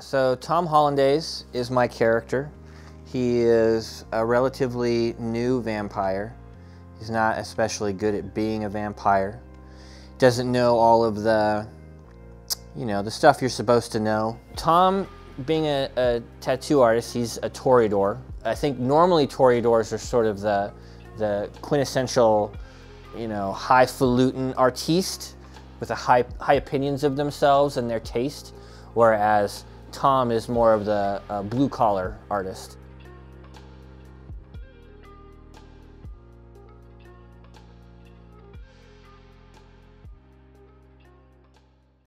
So Tom Hollandaise is my character. He is a relatively new vampire. He's not especially good at being a vampire. Doesn't know all of the, the stuff you're supposed to know. Tom, being a tattoo artist, he's a toreador. I think normally toreadors are sort of the quintessential, highfalutin artiste with a high opinions of themselves and their taste, whereas Tom is more of the blue-collar artist.